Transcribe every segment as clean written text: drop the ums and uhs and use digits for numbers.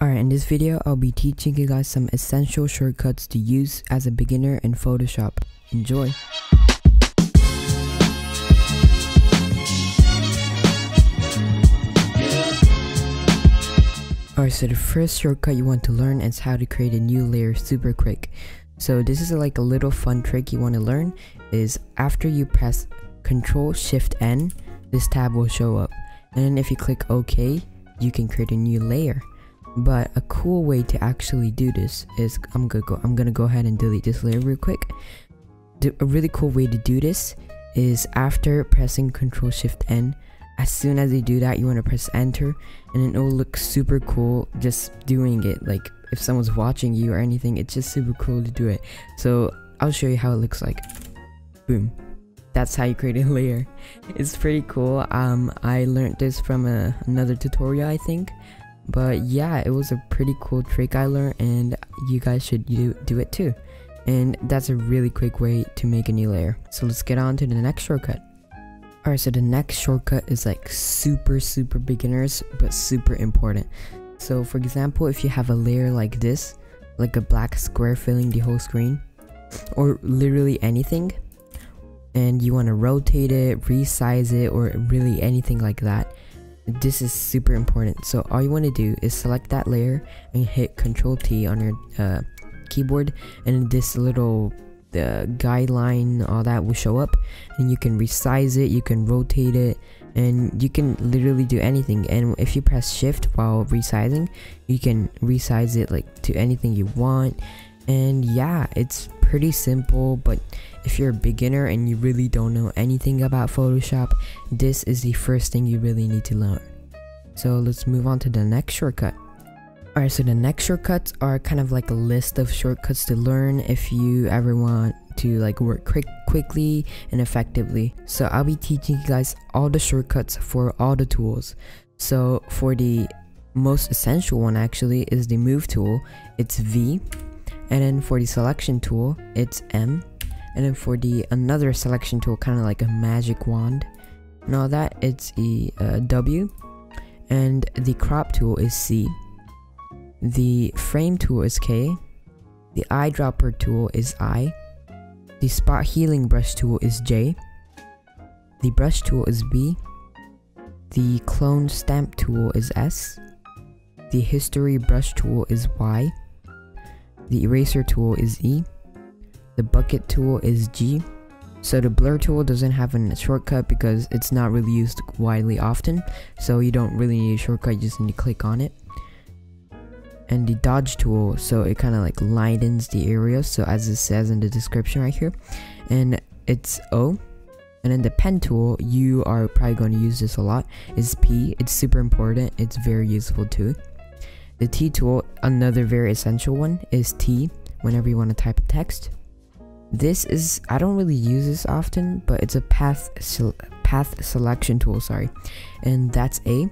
Alright, in this video I'll be teaching you guys some essential shortcuts to use as a beginner in Photoshop. Enjoy! Alright, so the first shortcut you want to learn is how to create a new layer super quick. So this is like a little fun trick you want to learn is after you press Ctrl-Shift-N, this tab will show up. And then if you click OK, you can create a new layer. But a cool way to actually do this is I'm gonna go ahead and delete this layer real quick. A really cool way to do this is after pressing Ctrl-Shift-N, as soon as you do that, you want to press enter, and then it will look super cool just doing it. Like if someone's watching you or anything, it's just super cool to do it. So I'll show you how it looks like. Boom. That's how you create a layer. It's pretty cool. I learned this from another tutorial, I think. But yeah, it was a pretty cool trick I learned, and you guys should do it too. And that's a really quick way to make a new layer. So let's get on to the next shortcut. Alright, so the next shortcut is like super beginners, but super important. So for example, if you have a layer like this, like a black square filling the whole screen, or literally anything, and you want to rotate it, resize it, or really anything like that, this is super important. So all you want to do is select that layer and hit Ctrl+T on your keyboard, and this little guideline, all that will show up, and you can resize it, you can rotate it, and you can literally do anything. And if you press shift while resizing, you can resize it like to anything you want. And yeah, it's pretty simple, but if you're a beginner and you really don't know anything about Photoshop, this is the first thing you really need to learn. So let's move on to the next shortcut. Alright, so the next shortcuts are kind of like a list of shortcuts to learn if you ever want to like work quickly and effectively. So I'll be teaching you guys all the shortcuts for all the tools. So for the most essential one actually is the move tool, it's V. And then for the selection tool, it's M. And then for the another selection tool, kind of like a magic wand and all that, it's W. And the crop tool is C. The frame tool is K. The eyedropper tool is I. The spot healing brush tool is J. The brush tool is B. The clone stamp tool is S. The history brush tool is Y. The eraser tool is E. The bucket tool is G. So the blur tool doesn't have a shortcut because it's not really used widely often, so you don't really need a shortcut, you just need to click on it. And the dodge tool, so it kind of like lightens the area, so as it says in the description right here, and it's O. And then the pen tool, you are probably going to use this a lot, is P. It's super important, it's very useful too. The T tool, another very essential one, is T whenever you want to type a text. This is, I don't really use this often, but it's a path selection tool, sorry. And that's A.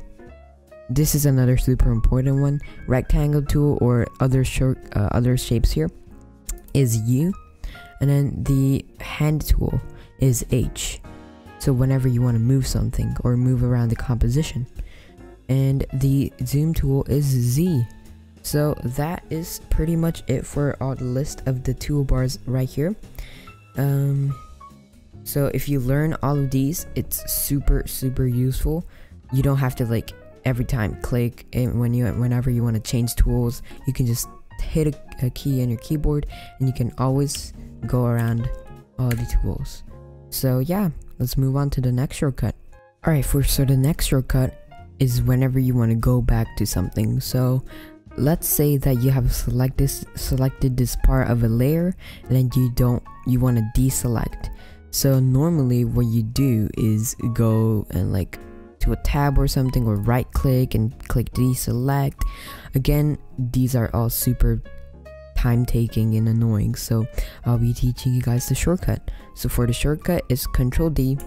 This is another super important one. Rectangle tool or other shapes here is U. And then the hand tool is H. So whenever you want to move something or move around the composition. And the zoom tool is Z. So that is pretty much it for our list of the toolbars right here. So if you learn all of these, it's super useful. You don't have to like every time click, and whenever you want to change tools, you can just hit a key on your keyboard, and you can always go around all the tools. So yeah, let's move on to the next shortcut. Alright, so the next shortcut is whenever you want to go back to something. So let's say that you have selected this part of a layer, and then you want to deselect. So normally what you do is go and like to a tab or something, or right click and click deselect. Again, these are all super time taking and annoying, so I'll be teaching you guys the shortcut. So for the shortcut, it's Ctrl+D,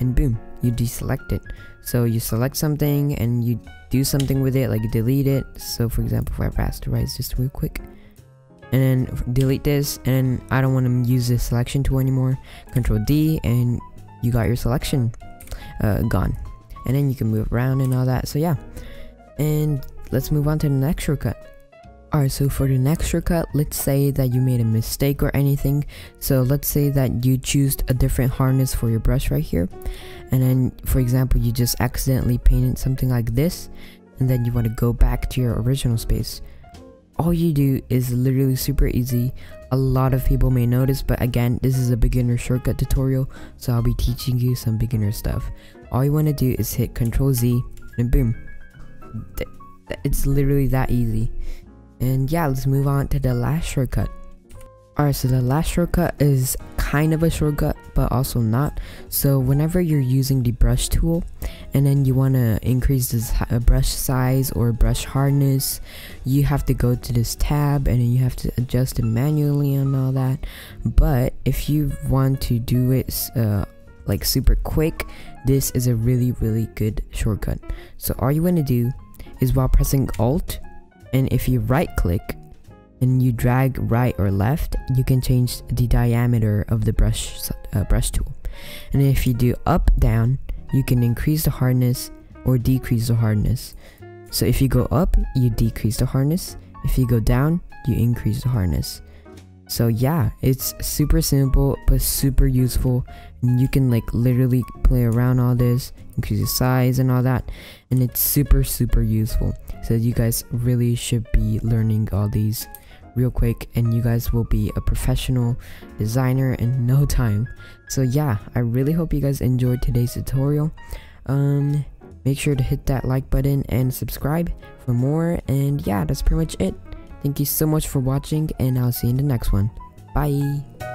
and boom, you deselect it. So you select something and you do something with it, like delete it. So for example, if I rasterize this real quick and then delete this, and I don't want to use this selection tool anymore, Ctrl+D, and you got your selection gone, and then you can move around and all that. So yeah, and Let's move on to the next shortcut. Alright, so for the next shortcut, let's say that you made a mistake or anything. So let's say that you choose a different harness for your brush right here. And then, for example, you just accidentally painted something like this. And then you want to go back to your original space. All you do is literally super easy. A lot of people may notice, but again, this is a beginner shortcut tutorial. So I'll be teaching you some beginner stuff. All you want to do is hit Ctrl Z and boom. It's literally that easy. And yeah, let's move on to the last shortcut. Alright, so the last shortcut is kind of a shortcut, but also not. So whenever you're using the brush tool, and then you want to increase this brush size or brush hardness, you have to go to this tab, and then you have to adjust it manually and all that. But if you want to do it like super quick, this is a really good shortcut. So all you want to do is while pressing Alt, and if you right click and you drag right or left, you can change the diameter of the brush tool. And if you do up down, you can increase the hardness or decrease the hardness. So if you go up, you decrease the hardness. If you go down, you increase the hardness. So yeah, it's super simple but super useful, and you can like literally play around all this, increase the size and all that, and it's super useful. So you guys really should be learning all these real quick, and you guys will be a professional designer in no time. So yeah, I really hope you guys enjoyed today's tutorial. Make sure to hit that like button and subscribe for more, and yeah, that's pretty much it. Thank you so much for watching, and I'll see you in the next one. Bye!